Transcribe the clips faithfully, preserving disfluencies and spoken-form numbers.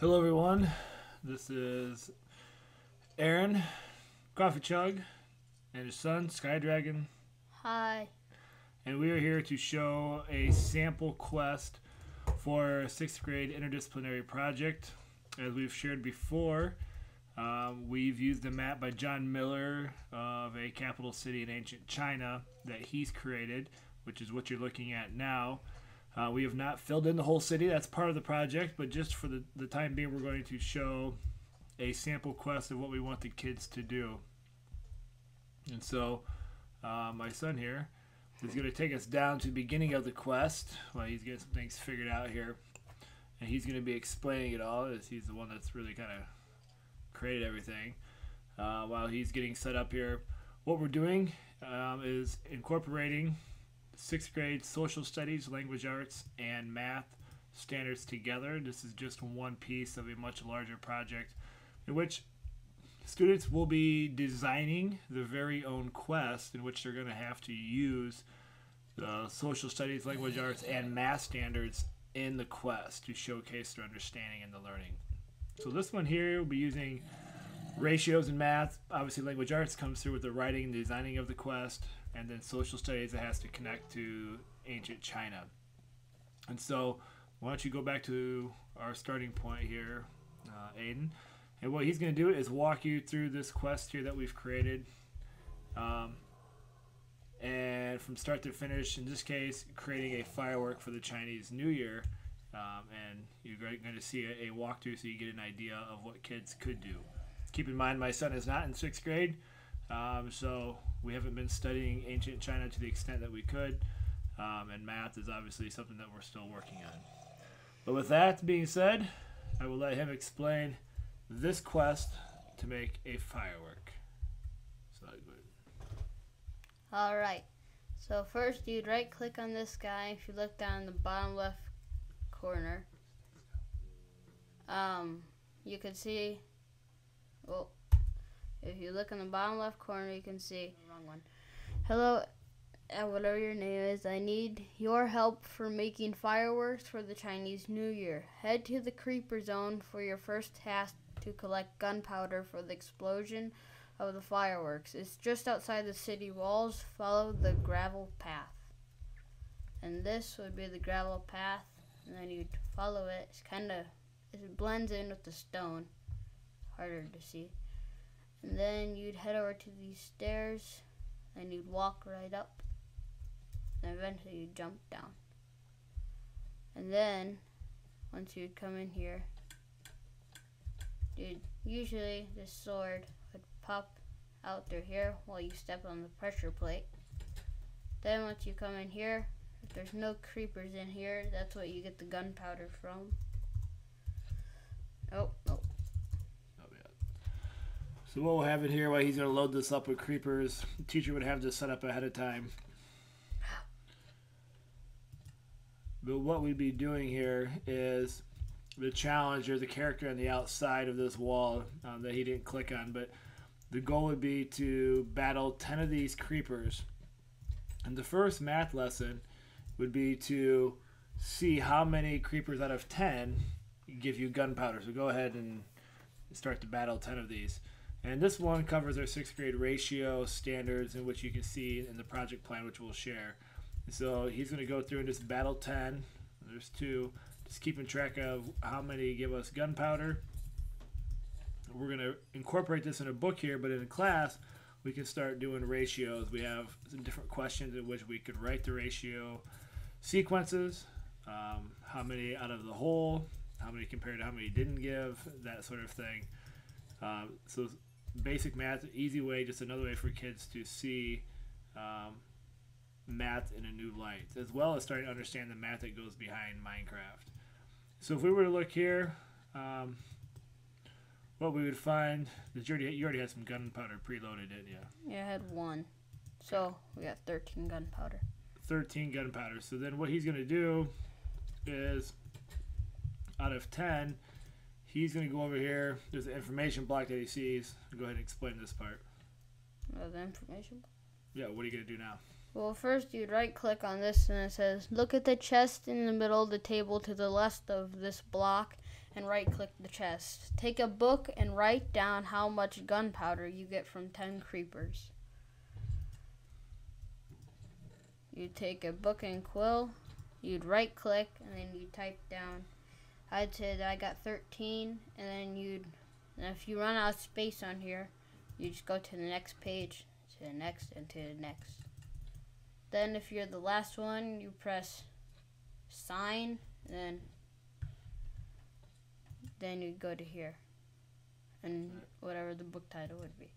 Hello everyone, this is Aaron, Coffee Chug, and his son, Sky Dragon. Hi. And we are here to show a sample quest for a sixth grade interdisciplinary project. As we've shared before, um, we've used a map by John Miller of a capital city in ancient China that he's created, which is what you're looking at now. Uh, we have not filled in the whole city. That's part of the project, but just for the, the time being, we're going to show a sample quest of what we want the kids to do. And so uh, my son here is going to take us down to the beginning of the quest while he's getting some things figured out here. And he's going to be explaining it all, as he's the one that's really kind of created everything. Uh, while he's getting set up here, what we're doing um, is incorporating sixth grade social studies, language arts, and math standards together. This is just one piece of a much larger project in which students will be designing their very own quest, in which they're going to have to use the social studies, language arts, and math standards in the quest to showcase their understanding and the learning. So this one here will be using ratios in math. Obviously language arts comes through with the writing and designing of the quest, and then social studies, it has to connect to ancient China. And so why don't you go back to our starting point here, uh, Aiden, and what he's going to do is walk you through this quest here that we've created, um, and from start to finish, in this case creating a firework for the Chinese New Year, um, and you're going to see a, a walkthrough so you get an idea of what kids could do. Keep in mind, my son is not in sixth grade, um, so we haven't been studying ancient China to the extent that we could, um, and math is obviously something that we're still working on. But with that being said, I will let him explain this quest to make a firework. So all right. So first, you'd right-click on this guy. If you look down in the bottom left corner, um, you can see. Well, if you look in the bottom left corner, you can see. Wrong one. Hello, whatever your name is, I need your help for making fireworks for the Chinese New Year. Head to the Creeper Zone for your first task to collect gunpowder for the explosion of the fireworks. It's just outside the city walls. Follow the gravel path. And this would be the gravel path, and then you'd follow it. It's kind of, it blends in with the stone. Harder to see. And then you'd head over to these stairs and you'd walk right up, and eventually you'd jump down. And then once you'd come in here, you'd, usually this sword would pop out through here while you step on the pressure plate. Then once you come in here, if there's no creepers in here, that's what you get the gunpowder from. Oh, oh. So what we'll have in here, while he's going to load this up with creepers, the teacher would have this set up ahead of time. But what we'd be doing here is the challenge, or the character on the outside of this wall um, that he didn't click on. But the goal would be to battle ten of these creepers. And the first math lesson would be to see how many creepers out of ten give you gunpowder. So go ahead and start to battle ten of these. And this one covers our sixth grade ratio standards, in which you can see in the project plan, which we'll share. And so he's going to go through and just battle ten. There's two. Just keeping track of how many give us gunpowder. We're going to incorporate this in a book here, but in a class, we can start doing ratios. We have some different questions in which we could write the ratio sequences. Um, how many out of the whole, how many compared to how many didn't give, that sort of thing. Um, so basic math, easy way, just another way for kids to see um, math in a new light, as well as starting to understand the math that goes behind Minecraft. So if we were to look here, um, what we would find is you already, you already had some gunpowder preloaded, didn't you? Yeah, I had one. So we got thirteen gunpowder. thirteen gunpowder. So then what he's going to do is, out of ten, he's going to go over here. There's an information block that he sees. Go ahead and explain this part. Oh, the information block? Yeah, what are you going to do now? Well, first you'd right-click on this, and it says, look at the chest in the middle of the table to the left of this block and right-click the chest. Take a book and write down how much gunpowder you get from ten creepers. You take a book and quill, you'd right-click, and then you type down, I said I got thirteen, and then you'd, and if you run out of space on here, you just go to the next page, to the next, and to the next. Then if you're the last one, you press sign, and then, then you go to here, and whatever the book title would be.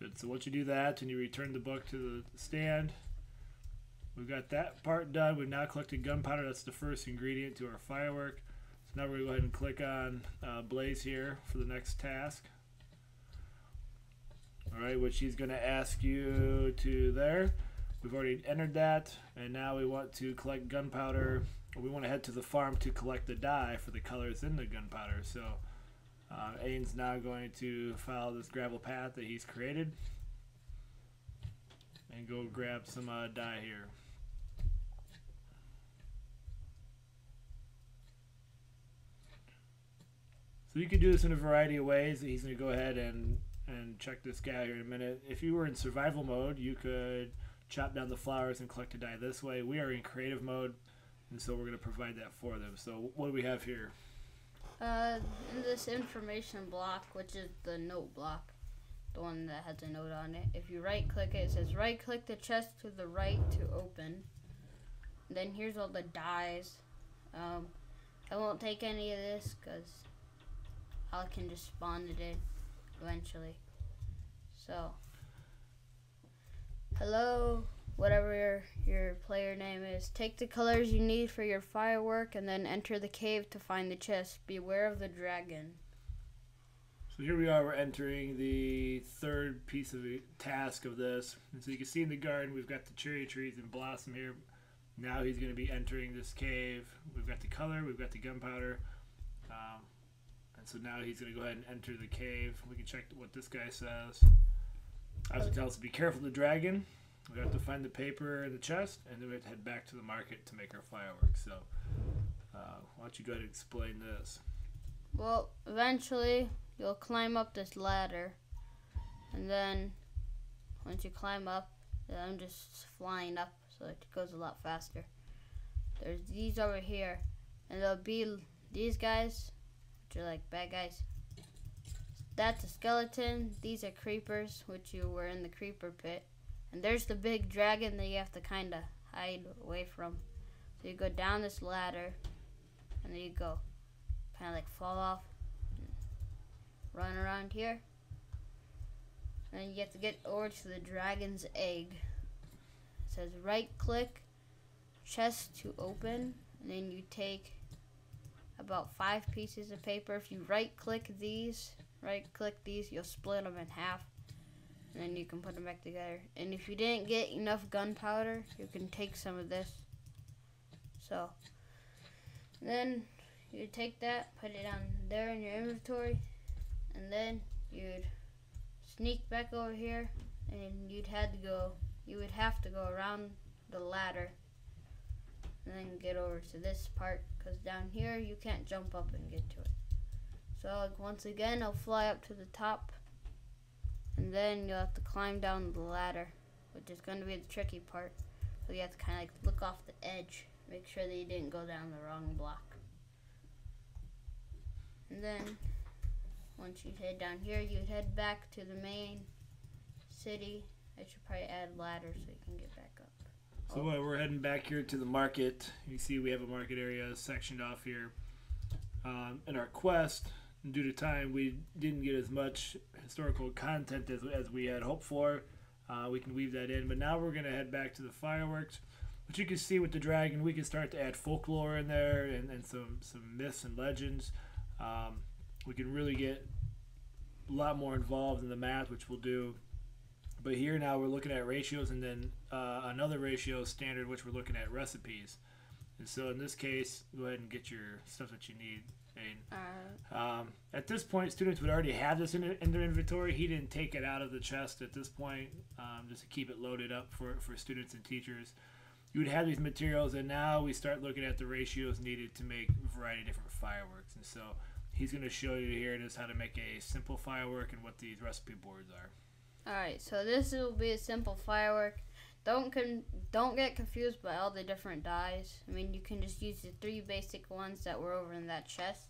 Good, so once you do that, and you return the book to the stand, we've got that part done. We've now collected gunpowder. That's the first ingredient to our firework. So now we're going to go ahead and click on uh, Blaze here for the next task. All right, which he's going to ask you to there. We've already entered that, and now we want to collect gunpowder. We want to head to the farm to collect the dye for the colors in the gunpowder. So uh, Aiden's now going to follow this gravel path that he's created and go grab some uh, dye here. So you can do this in a variety of ways. He's going to go ahead and, and check this guy here in a minute. If you were in survival mode, you could chop down the flowers and collect a dye this way. We are in creative mode, and so we're going to provide that for them. So what do we have here? Uh, in this information block, which is the note block, the one that has a note on it. If you right-click it, it says right-click the chest to the right to open. Then here's all the dyes. Um, I won't take any of this because I can just spawn it in eventually. So, hello, whatever your, your player name is. Take the colors you need for your firework and then enter the cave to find the chest. Beware of the dragon. So here we are, we're entering the third piece of the task of this. And so you can see in the garden, we've got the cherry trees and blossom here. Now he's going to be entering this cave. We've got the color, we've got the gunpowder. Um, and so now he's going to go ahead and enter the cave. We can check what this guy says. Also tells us to be careful of the dragon. We have to find the paper in the chest, and then we have to head back to the market to make our fireworks. So uh, why don't you go ahead and explain this? Well, eventually, you'll climb up this ladder, and then once you climb up, I'm just flying up, so it goes a lot faster. There's these over here, and there'll be these guys, which are like bad guys. That's a skeleton. These are creepers, which you were in the creeper pit. And there's the big dragon that you have to kind of hide away from. So you go down this ladder, and then you go kind of like fall off. Run around here, and you have to get over to the dragon's egg. It says right click chest to open, and then you take about five pieces of paper. If you right click these, right click these, you'll split them in half, and then you can put them back together. And if you didn't get enough gunpowder, you can take some of this. So then you take that, put it on there in your inventory, and then you'd sneak back over here, and you'd had to go, you would have to go around the ladder, and then get over to this part, because down here you can't jump up and get to it. So once again, I'll fly up to the top, and then you'll have to climb down the ladder, which is going to be the tricky part. So you have to kind of like look off the edge, make sure that you didn't go down the wrong block. And then once you head down here, you'd head back to the main city. I should probably add ladders so you can get back up. So oh. We're heading back here to the market. You see we have a market area sectioned off here. Um, in our quest, due to time, we didn't get as much historical content as, as we had hoped for. Uh, we can weave that in. But now we're going to head back to the fireworks. But you can see with the dragon, we can start to add folklore in there and, and some, some myths and legends. Um, we can really get a lot more involved in the math, which we'll do. But here now we're looking at ratios, and then uh, another ratio standard, which we're looking at recipes. And so in this case, go ahead and get your stuff that you need. And, um, at this point, students would already have this in, in their inventory. He didn't take it out of the chest at this point, um, just to keep it loaded up for, for students and teachers. you would have these materials, and now we start looking at the ratios needed to make a variety of different fireworks. And so he's going to show you here just how to make a simple firework and what these recipe boards are. Alright, so this will be a simple firework. Don't con don't get confused by all the different dyes. I mean, you can just use the three basic ones that were over in that chest.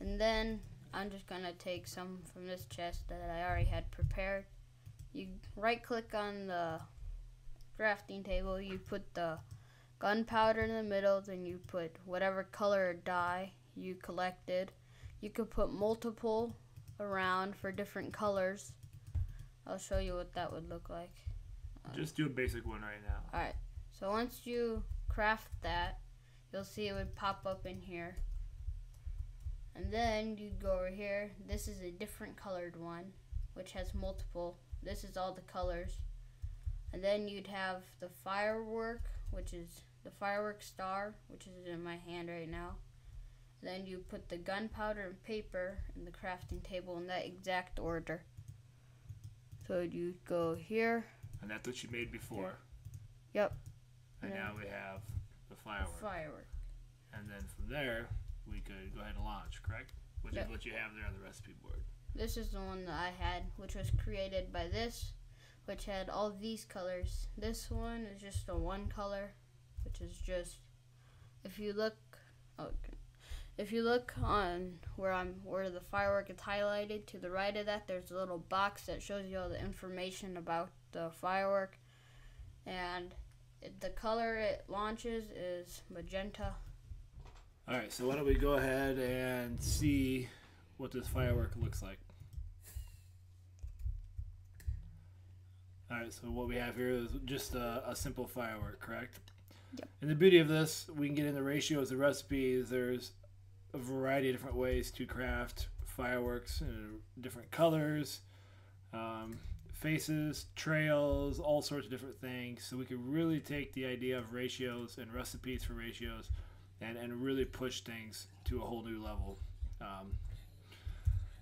And then I'm just going to take some from this chest that I already had prepared. You right click on the crafting table, you put the gunpowder in the middle, then you put whatever color or dye you collected. You could put multiple around for different colors. I'll show you what that would look like. Um, Just do a basic one right now. Alright, so once you craft that, you'll see it would pop up in here. And then you go over here. This is a different colored one, which has multiple. This is all the colors. And then you'd have the firework, which is the firework star, which is in my hand right now. Then you put the gunpowder and paper in the crafting table in that exact order. So you go here. And that's what you made before. Yep. And, and now we have the firework. The firework. And then from there, we could go ahead and launch, correct? Which yep. is what you have there on the recipe board. This is the one that I had, which was created by this, which had all these colors. This one is just a one color, which is just, if you look, oh, okay. If you look on where I'm, where the firework is highlighted, to the right of that, there's a little box that shows you all the information about the firework. And it, the color it launches is magenta. All right, so why don't we go ahead and see what this firework looks like. All right, so what we have here is just a, a simple firework, correct? Yep. And the beauty of this, we can get in the ratios, the recipes, there's a variety of different ways to craft fireworks in different colors, um, faces, trails, all sorts of different things. So we could really take the idea of ratios and recipes for ratios and, and really push things to a whole new level. Um,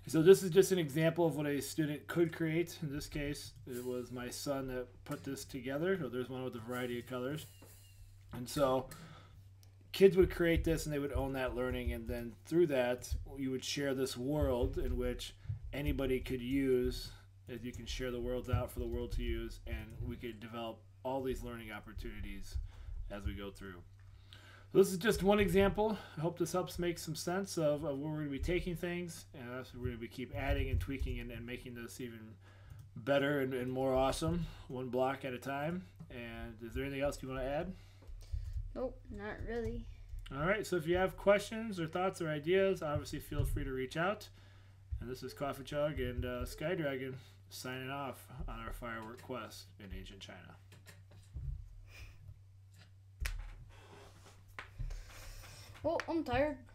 so this is just an example of what a student could create. In this case, it was my son that put this together. So there's one with a variety of colors. And so kids would create this and they would own that learning, and then through that you would share this world in which anybody could use, as you can share the worlds out for the world to use, and we could develop all these learning opportunities as we go through. So this is just one example. I hope this helps make some sense of, of where we're going to be taking things, and that's where we keep adding and tweaking and, and making this even better and, and more awesome, one block at a time. And is there anything else you want to add? Nope, not really. All right, so if you have questions or thoughts or ideas, obviously feel free to reach out. And this is Coffee Chug and uh, Sky Dragon signing off on our firework quest in ancient China. Well, I'm tired.